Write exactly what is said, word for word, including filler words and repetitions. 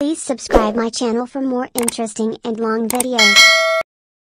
Please subscribe my channel for more interesting and long videos.